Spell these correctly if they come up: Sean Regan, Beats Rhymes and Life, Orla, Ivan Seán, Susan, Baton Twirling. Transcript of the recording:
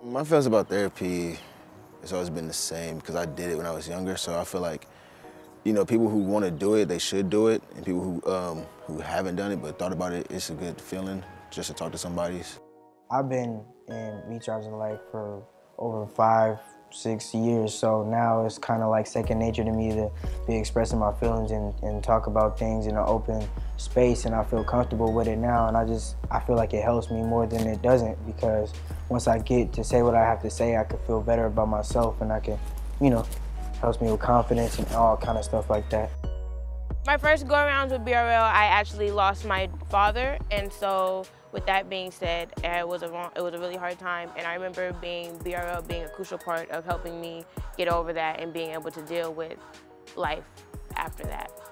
My feelings about therapy has always been the same because I did it when I was younger, so I feel like, you know, people who want to do it, they should do it, and people who haven't done it but thought about it, it's a good feeling just to talk to somebody. I've been in Beats Rhymes and Life for over 5-6 years, so now it's kind of like second nature to me to be expressing my feelings and talk about things in an open space, and I feel comfortable with it now, and I feel like it helps me more than it doesn't, because once I get to say what I have to say, I can feel better about myself, and I can, you know, helps me with confidence and all kind of stuff like that. My first go-arounds with BRL, I actually lost my father, and so with that being said, it was a really hard time, and I remember BRL being a crucial part of helping me get over that and being able to deal with life after that.